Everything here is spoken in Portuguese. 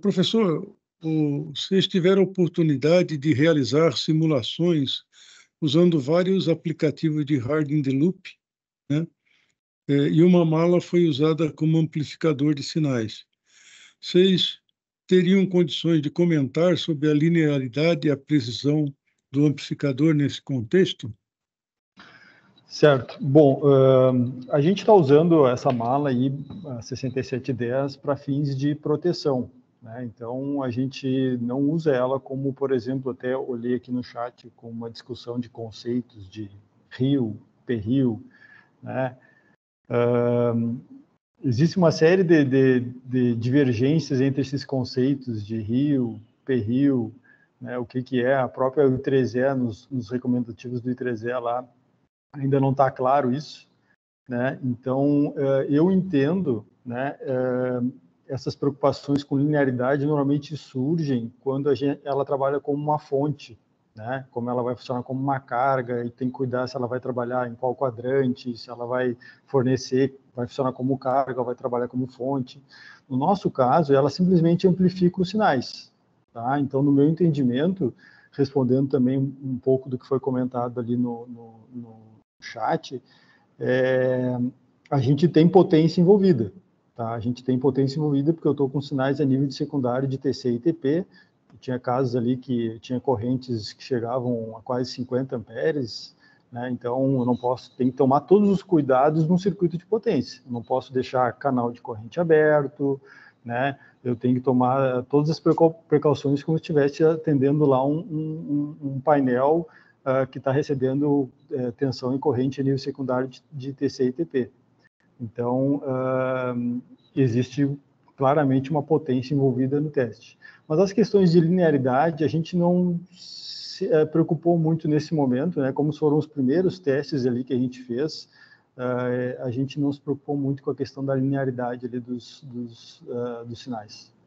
Professor, vocês tiveram a oportunidade de realizar simulações usando vários aplicativos de hard in the loop, né? E uma mala foi usada como amplificador de sinais. Vocês teriam condições de comentar sobre a linearidade e a precisão do amplificador nesse contexto? Certo. Bom, a gente está usando essa mala aí, a 6710, para fins de proteção, né? Então, a gente não usa ela como, por exemplo, até olhei aqui no chat, com uma discussão de conceitos de Rio, P-Rio, né? Existe uma série de divergências entre esses conceitos de Rio, P-Rio, né? O que é a própria I3E, nos recomendativos do I3E lá, ainda não está claro isso, né? Então, eu entendo, né, essas preocupações com linearidade normalmente surgem quando ela trabalha como uma fonte, né? Como ela vai funcionar como uma carga e tem que cuidar se ela vai trabalhar em qual quadrante, se ela vai fornecer, vai funcionar como carga, vai trabalhar como fonte. No nosso caso, ela simplesmente amplifica os sinais, tá? Então, no meu entendimento, respondendo também um pouco do que foi comentado ali no chat, a gente tem potência envolvida, tá? A gente tem potência envolvida porque eu estou com sinais a nível de secundário de TC e TP, tinha casos ali que tinha correntes que chegavam a quase 50 amperes, né? Então eu não posso, tem que tomar todos os cuidados num circuito de potência, eu não posso deixar canal de corrente aberto, né? Eu tenho que tomar todas as precauções como se estivesse atendendo lá um painel que está recebendo tensão e corrente a nível secundário de TC e TP. Então, existe claramente uma potência envolvida no teste. Mas as questões de linearidade, a gente não se preocupou muito nesse momento, né? Como foram os primeiros testes ali que a gente fez, a gente não se preocupou muito com a questão da linearidade ali dos sinais.